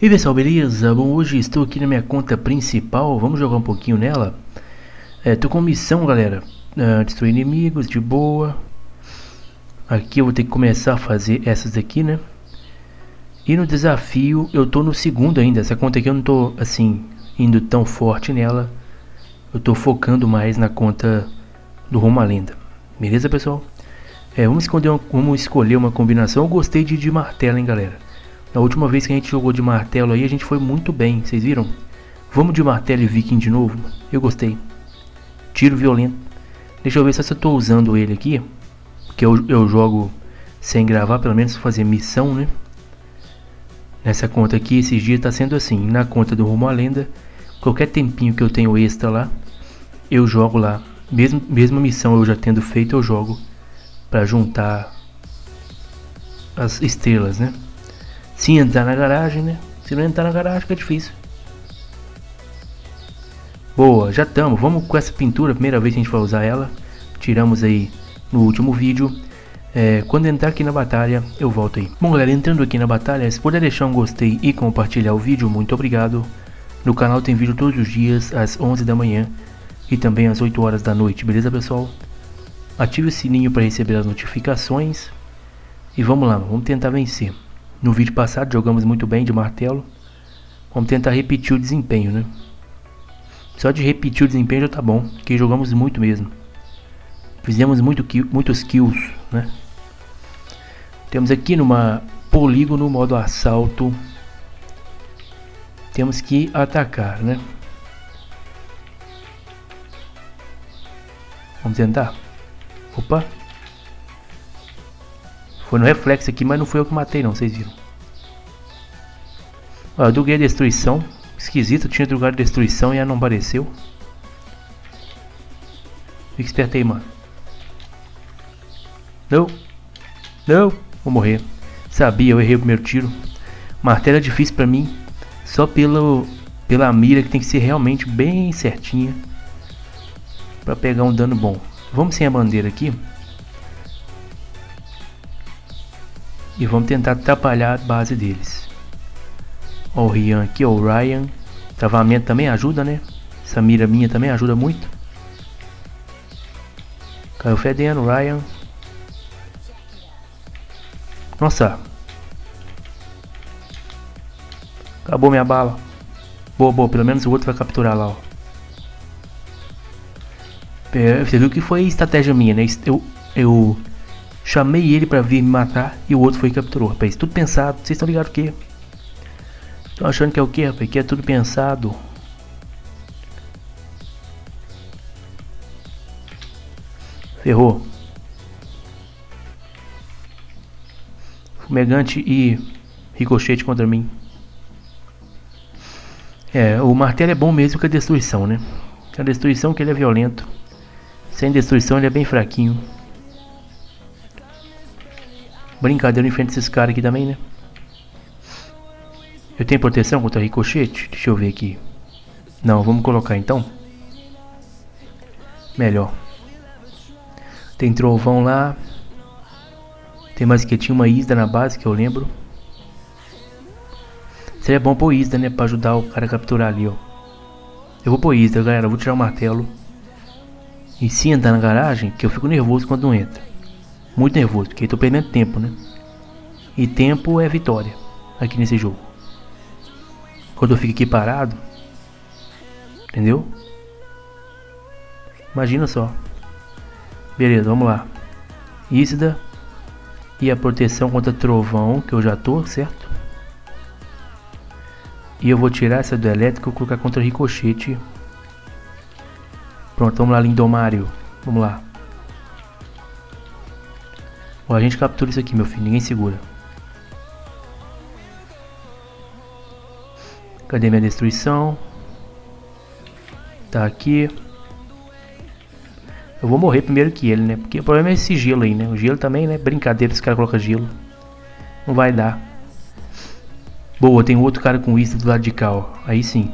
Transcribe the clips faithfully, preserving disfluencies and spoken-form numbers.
E aí pessoal, beleza? Bom, hoje estou aqui na minha conta principal, vamos jogar um pouquinho nela. É, tô com missão, galera, uh, destruir inimigos, de boa. Aqui eu vou ter que começar a fazer essas daqui, né? E no desafio eu tô no segundo ainda, essa conta aqui eu não tô, assim, indo tão forte nela. Eu tô focando mais na conta do Rumo à Lenda, beleza pessoal? É, vamos, esconder uma, vamos escolher uma combinação. Eu gostei de, de martelo, hein galera. Na última vez que a gente jogou de martelo aí, a gente foi muito bem, vocês viram? Vamos de martelo e viking de novo, eu gostei. Tiro violento. Deixa eu ver se eu estou usando ele aqui, porque eu, eu jogo sem gravar, pelo menos fazer missão, né? Nessa conta aqui, esses dias tá sendo assim. Na conta do Rumo à Lenda, qualquer tempinho que eu tenho extra lá, eu jogo lá. Mesmo, mesmo missão eu já tendo feito, eu jogo para juntar as estrelas, né? Se entrar na garagem, né? Se não entrar na garagem, fica difícil. Boa, já estamos. Vamos com essa pintura. Primeira vez que a gente vai usar ela. Tiramos aí no último vídeo. É, quando entrar aqui na batalha, eu volto aí. Bom, galera, entrando aqui na batalha, se puder deixar um gostei e compartilhar o vídeo, muito obrigado. No canal tem vídeo todos os dias, às onze da manhã e também às oito horas da noite, beleza, pessoal? Ative o sininho para receber as notificações. E vamos lá, vamos tentar vencer. No vídeo passado jogamos muito bem de martelo. Vamos tentar repetir o desempenho, né? Só de repetir o desempenho já tá bom, que jogamos muito mesmo. Fizemos muito kill, muitos kills, né? Temos aqui numa polígono, modo assalto. Temos que atacar, né? Vamos tentar. Opa! Foi no reflexo aqui, mas não foi eu que matei não, vocês viram. Ó, eu droguei a destruição. Esquisito, eu tinha drogado a destruição e ela não apareceu. Fica esperto aí, mano. Não. Não. Vou morrer. Sabia, eu errei o primeiro tiro. Martelo é difícil pra mim. Só pelo, pela mira que tem que ser realmente bem certinha. Pra pegar um dano bom. Vamos sem a bandeira aqui. E vamos tentar atrapalhar a base deles. Ó, o Ryan aqui, ó, o Ryan. Travamento também ajuda, né? Essa mira minha também ajuda muito. Caiu fedendo, Ryan. Nossa. Acabou minha bala. Boa, boa. Pelo menos o outro vai capturar lá, ó. Você viu que foi estratégia minha, né? Eu... eu chamei ele pra vir me matar e o outro foi e capturou, rapaz. Tudo pensado. Vocês estão ligados o que? Estão achando que é o que, rapaz? Que é tudo pensado. Ferrou. Fumegante e ricochete contra mim. É, o martelo é bom mesmo que a destruição, né? A destruição que ele é violento. Sem destruição ele é bem fraquinho. Brincadeira em frente a esses caras aqui também, né? Eu tenho proteção contra ricochete? Deixa eu ver aqui. Não, vamos colocar então. Melhor. Tem trovão lá. Tem mais que tinha uma Isda na base, que eu lembro. Seria bom pôr Isda, né? Pra ajudar o cara a capturar ali, ó. Eu vou pôr Isda, galera. Eu vou tirar o martelo. E se entrar na garagem, que eu fico nervoso quando não entra. Muito nervoso, porque eu tô perdendo tempo, né? E tempo é vitória aqui nesse jogo. Quando eu fico aqui parado, entendeu? Imagina só. Beleza, vamos lá. Isda. E a proteção contra trovão, que eu já tô, certo? E eu vou tirar essa do elétrico e colocar contra ricochete. Pronto, vamos lá, Lindomário. Vamos lá. Ó, a gente captura isso aqui, meu filho. Ninguém segura. Cadê minha destruição? Tá aqui. Eu vou morrer primeiro que ele, né? Porque o problema é esse gelo aí, né? O gelo também, né? Brincadeira, esse cara coloca gelo. Não vai dar. Boa, tem outro cara com isca do lado de cá, ó. Aí sim.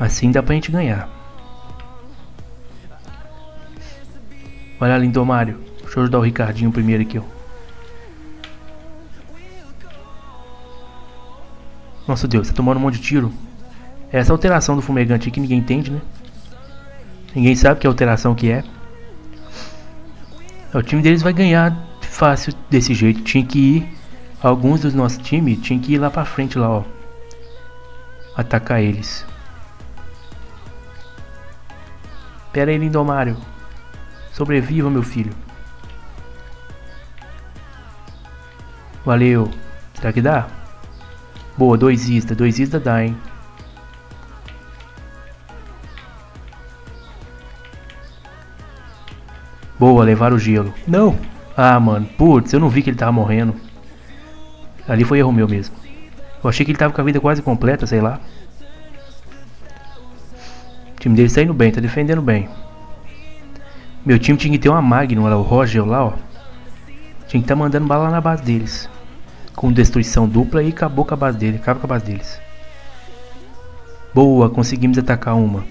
Assim dá pra gente ganhar. Olha lá, Lindomário. Deixa eu ajudar o Ricardinho primeiro aqui, ó. Nossa Deus, tá tomando um monte de tiro. Essa alteração do fumegante aqui que ninguém entende, né? Ninguém sabe que alteração que é. O time deles vai ganhar fácil desse jeito. Tinha que ir. Alguns dos nossos times tinham que ir lá pra frente lá, ó. Atacar eles. Pera aí, Lindomário. Sobreviva, meu filho. Valeu. Será que dá? Boa, dois isda. Dois isda dá, hein? Boa, levaram o gelo. Não! Ah, mano. Putz, eu não vi que ele tava morrendo. Ali foi erro meu mesmo. Eu achei que ele tava com a vida quase completa, sei lá. O time dele tá indo bem, tá defendendo bem. Meu time tinha que ter uma Magnum lá, o Roger lá, ó. Tinha que tá mandando bala lá na base deles. Com destruição dupla e acabou com a base dele, acaba com a base deles. Boa, conseguimos atacar uma.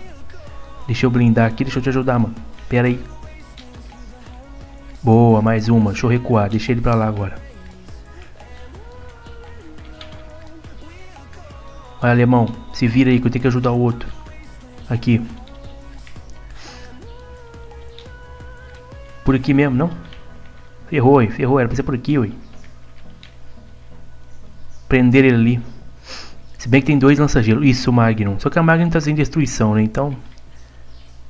Deixa eu blindar aqui, deixa eu te ajudar, mano. Pera aí. Boa, mais uma. Deixa eu recuar, deixa ele pra lá agora. Vai, alemão, se vira aí que eu tenho que ajudar o outro. Aqui. Por aqui mesmo, não? Ferrou, hein? Ferrou. Era pra ser por aqui, ui. Prender ele ali. Se bem que tem dois lança-gelo. Isso, Magnum. Só que a Magnum tá sem destruição, né? Então...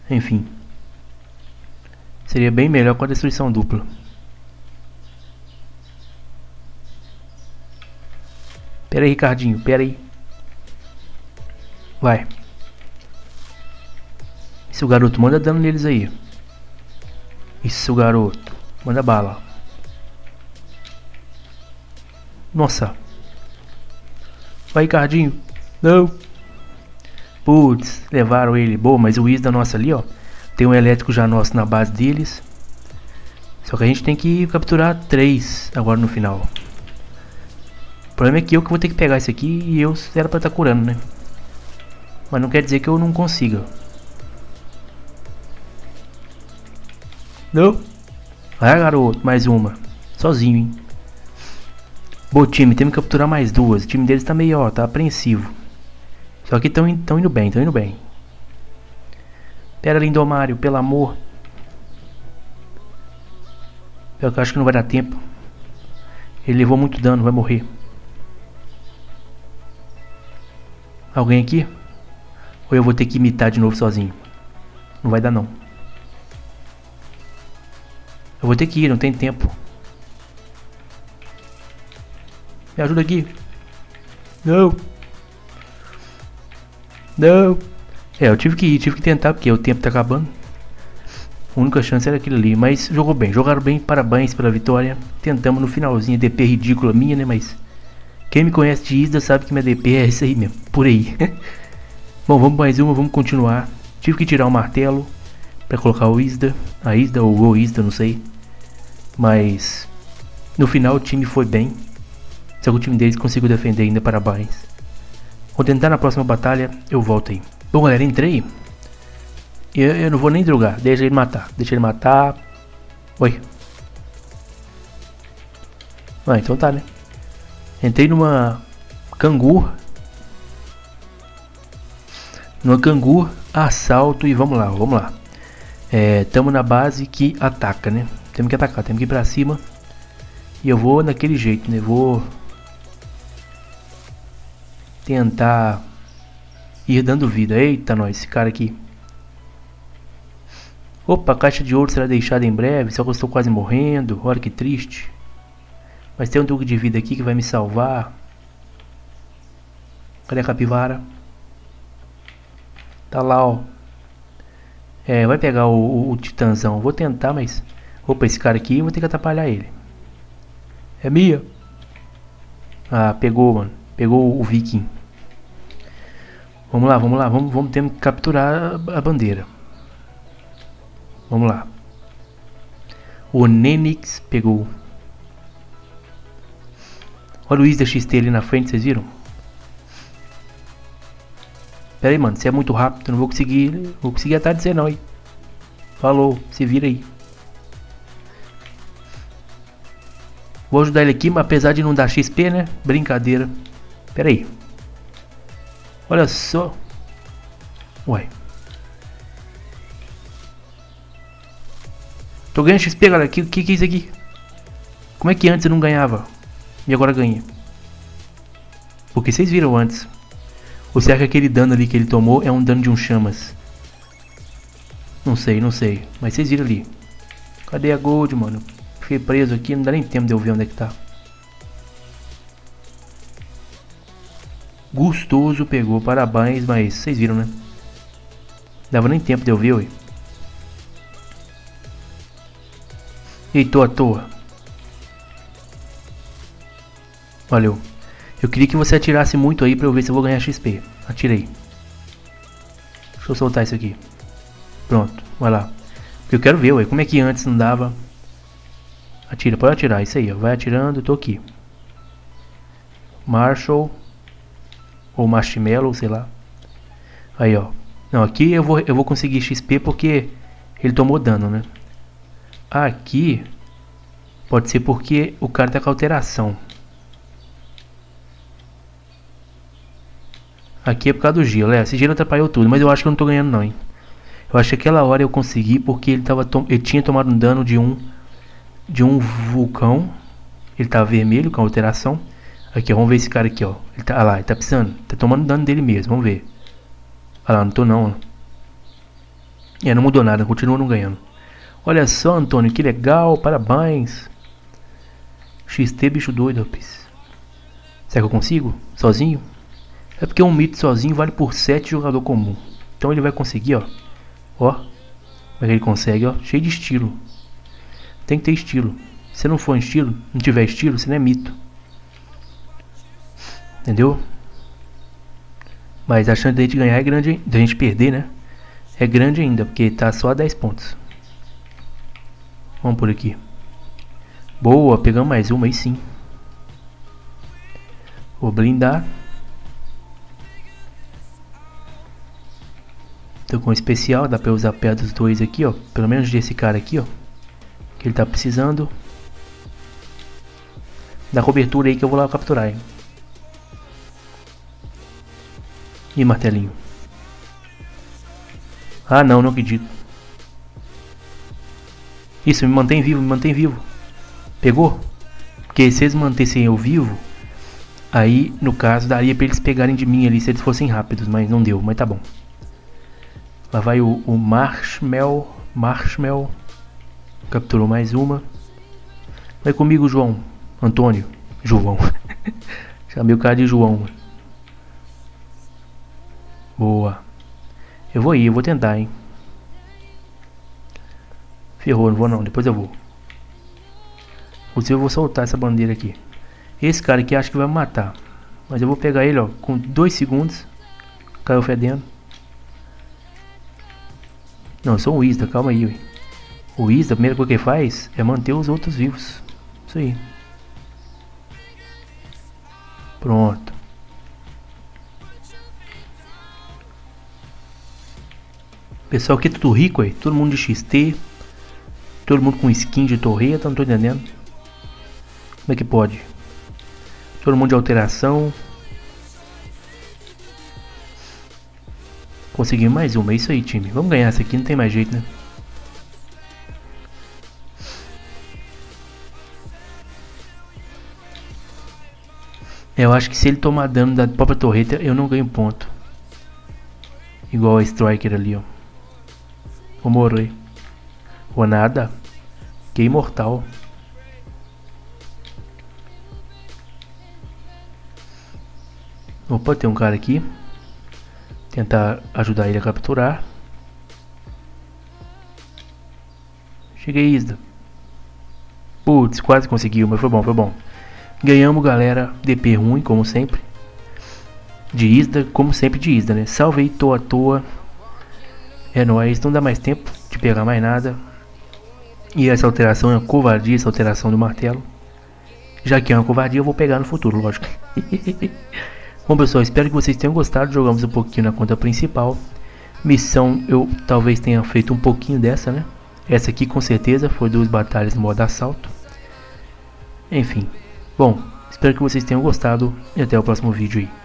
Enfim. Seria bem melhor com a destruição dupla. Pera aí, Ricardinho. Pera aí. Vai. Isso, garoto. Manda dano neles aí. Isso, garoto. Manda bala. Nossa. Vai, Ricardinho. Não. Putz. Levaram ele. Boa, mas o Wiz da nossa ali, ó. Tem um elétrico já nosso na base deles. Só que a gente tem que capturar três agora no final. O problema é que eu que vou ter que pegar esse aqui. E eu era pra estar curando, né? Mas não quer dizer que eu não consiga. Não. Vai, garoto, mais uma. Sozinho, hein. Bom time, temos que capturar mais duas. O time deles tá meio, ó, tá apreensivo. Só que estão indo bem, estão indo bem. Pera, Lindomário, pelo amor. Eu acho que não vai dar tempo. Ele levou muito dano, vai morrer. Alguém aqui? Ou eu vou ter que imitar de novo sozinho? Não vai dar, não. Eu vou ter que ir, não tem tempo. Me ajuda aqui. Não. Não. É, eu tive que ir, tive que tentar, porque o tempo tá acabando. A única chance era aquilo ali, mas jogou bem. Jogaram bem, parabéns pela vitória. Tentamos no finalzinho, D P ridícula minha, né, mas... Quem me conhece de Isda sabe que minha D P é isso aí mesmo, por aí. Bom, vamos mais uma, vamos continuar. Tive que tirar o martelo pra colocar o Isda, a Isda ou o Isda, não sei. Mas... No final o time foi bem. Só que o time deles conseguiu defender ainda, parabéns. Vou tentar na próxima batalha, eu volto aí. Bom, galera, entrei. Eu, eu não vou nem drogar, deixa ele matar. Deixa ele matar. Oi. Ah, então tá, né? Entrei numa cangur. Numa cangur, assalto e vamos lá, vamos lá. É, tamo na base que ataca, né? Temos que atacar, temos que ir pra cima. E eu vou naquele jeito, né? Vou tentar ir dando vida. Eita, nós, esse cara aqui. Opa, a caixa de ouro será deixada em breve. Só que eu estou quase morrendo. Olha que triste. Mas tem um truque de vida aqui que vai me salvar. Cadê a capivara? Tá lá, ó. É, vai pegar o, o, o titãzão. Vou tentar, mas... Opa, esse cara aqui, eu vou ter que atrapalhar ele. É minha. Ah, pegou, mano. Pegou o viking. Vamos lá, vamos lá, vamos, vamos ter que capturar a bandeira. Vamos lá. O Nenix pegou. Olha o Isda X T ali na frente, vocês viram? Pera aí, mano, você é muito rápido, não vou conseguir, vou conseguir atrás de você não, hein? Falou, se vira aí. Vou ajudar ele aqui, mas apesar de não dar X P, né? Brincadeira. Pera aí. Olha só. Ué. Tô ganhando X P, galera. Que, que que é isso aqui? Como é que antes eu não ganhava? E agora ganhei. Porque vocês viram antes. Ou será que aquele dano ali que ele tomou é um dano de um chamas? Não sei, não sei. Mas vocês viram ali. Cadê a gold, mano? Fiquei preso aqui. Não dá nem tempo de eu ver onde é que tá. Gostoso pegou. Parabéns, mas vocês viram, né? Dava nem tempo de eu ver, ué. Eitou à toa. Valeu. Eu queria que você atirasse muito aí pra eu ver se eu vou ganhar X P. Atirei. Deixa eu soltar isso aqui. Pronto, vai lá. Porque eu quero ver, ué, como é que antes não dava. Atira, pode atirar, isso aí, ó. Vai atirando, eu tô aqui. Marshall. Ou Marshmallow, sei lá. Aí, ó. Não, aqui eu vou, eu vou conseguir X P porque ele tomou dano, né? Aqui pode ser porque o cara tá com alteração. Aqui é por causa do gelo, é, esse gelo atrapalhou tudo, mas eu acho que eu não tô ganhando não, hein. Eu acho que aquela hora eu consegui porque ele, tava tom ele tinha tomado um dano de um de um vulcão. Ele tá vermelho com alteração. Aqui, ó, vamos ver esse cara aqui, ó. Ele tá, ah lá, ele tá precisando, tá tomando dano dele mesmo, vamos ver. Ah lá, não tô não. É, não mudou nada, continua não ganhando. Olha só, Antônio, que legal, parabéns. X T, bicho doido, rapaz. Será que eu consigo? Sozinho? É porque um mito sozinho vale por sete jogador comum. Então ele vai conseguir, ó. Ó. Como é que ele consegue, ó? Cheio de estilo. Tem que ter estilo. Se não for estilo, não tiver estilo, você não é mito. Entendeu? Mas a chance da gente ganhar é grande, da gente perder, né? É grande ainda, porque tá só a dez pontos. Vamos por aqui. Boa, pegamos mais uma aí sim. Vou blindar. Tô com um especial, dá pra usar a pé dos dois aqui, ó. Pelo menos desse cara aqui, ó. Que ele tá precisando. Dá cobertura aí que eu vou lá capturar, hein. E martelinho. Ah não, não acredito. Isso, me mantém vivo, me mantém vivo. Pegou? Porque se eles mantessem eu vivo, aí no caso daria pra eles pegarem de mim ali se eles fossem rápidos, mas não deu, mas tá bom. Lá vai o, o Marshmallow, Marshmallow, capturou mais uma. Vai comigo, João, Antônio, João, chamei o cara de João. Boa, eu vou ir, eu vou tentar, hein. Ferrou, não vou não, depois eu vou. Inclusive eu vou soltar essa bandeira aqui. Esse cara aqui acho que vai me matar, mas eu vou pegar ele, ó, com dois segundos, caiu fedendo. Não, eu sou o Isda, calma aí, ué. O Isda, a primeira coisa que ele faz é manter os outros vivos. Isso aí. Pronto. Pessoal, aqui é tudo rico, aí. Todo mundo de X T. Todo mundo com skin de torreta, não tô entendendo. Como é que pode? Todo mundo de alteração. Conseguimos mais uma, é isso aí, time. Vamos ganhar essa aqui, não tem mais jeito, né? Eu acho que se ele tomar dano da própria torreta, eu não ganho ponto. Igual a Striker ali, ó. Vou morrer. Ou nada. Que imortal. Opa, tem um cara aqui. Tentar ajudar ele a capturar. Cheguei, Isda. Putz, quase conseguiu, mas foi bom, foi bom. Ganhamos, galera. D P ruim, como sempre. De Isda, como sempre de Isda, né? Salve aí, tô à toa. É nóis, não dá mais tempo de pegar mais nada. E essa alteração é uma covardia, essa alteração do martelo. Já que é uma covardia, eu vou pegar no futuro, lógico. Bom pessoal, espero que vocês tenham gostado, jogamos um pouquinho na conta principal. Missão eu talvez tenha feito um pouquinho dessa, né? Essa aqui com certeza foi duas batalhas no modo assalto. Enfim, bom, espero que vocês tenham gostado e até o próximo vídeo aí.